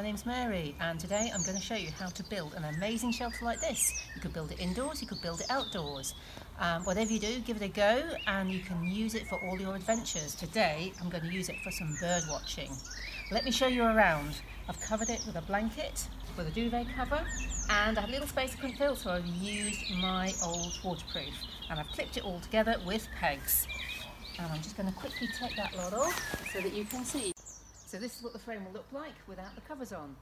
my name's Mary, and today I'm going to show you how to build an amazing shelter like this. You could build it indoors, you could build it outdoors. Whatever you do, give it a go, and you can use it for all your adventures. Today I'm going to use it for some bird watching. Let me show you around. I've covered it with a blanket, with a duvet cover, and I had a little space I couldn't fill, so I've used my old waterproof, and I've clipped it all together with pegs. And I'm just going to quickly take that lot off so that you can see. So this is what the frame will look like without the covers on.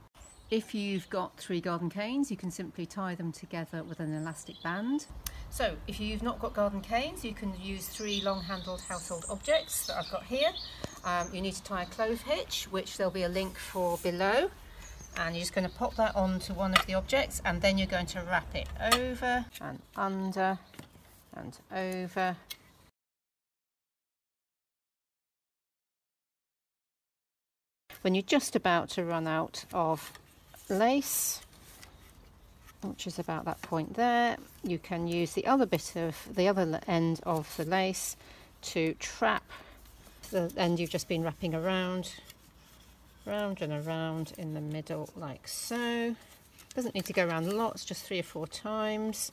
If you've got three garden canes, you can simply tie them together with an elastic band. So if you've not got garden canes, you can use three long-handled household objects that I've got here. You need to tie a clove hitch, which there'll be a link for below. And you're just going to pop that onto one of the objects, and then you're going to wrap it over and under and over. When you're just about to run out of lace, which is about that point there, you can use the other bit of the other end of the lace to trap the end you've just been wrapping around, round and around in the middle, like so. Doesn't need to go around lots, just three or four times,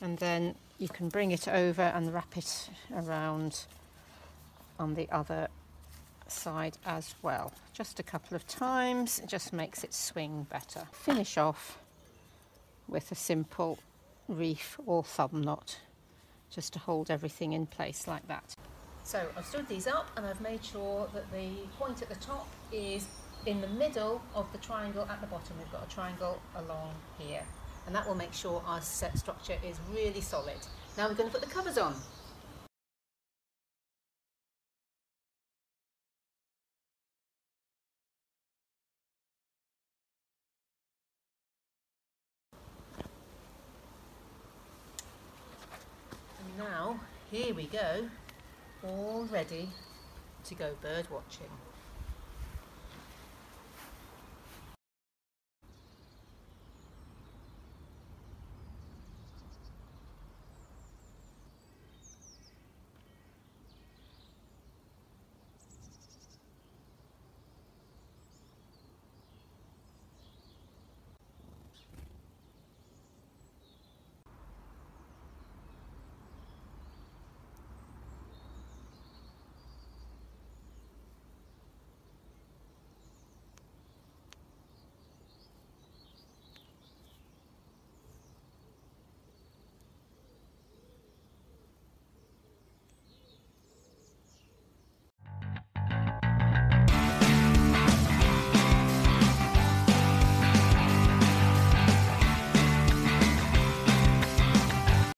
and then you can bring it over and wrap it around on the other side as well, just a couple of times. It just makes it swing better. Finish off with a simple reef or thumb knot, just to hold everything in place like that. So I've stood these up, and I've made sure that the point at the top is in the middle of the triangle at the bottom. We've got a triangle along here, and that will make sure our set structure is really solid. Now we're going to put the covers on. Now, here we go, all ready to go bird watching.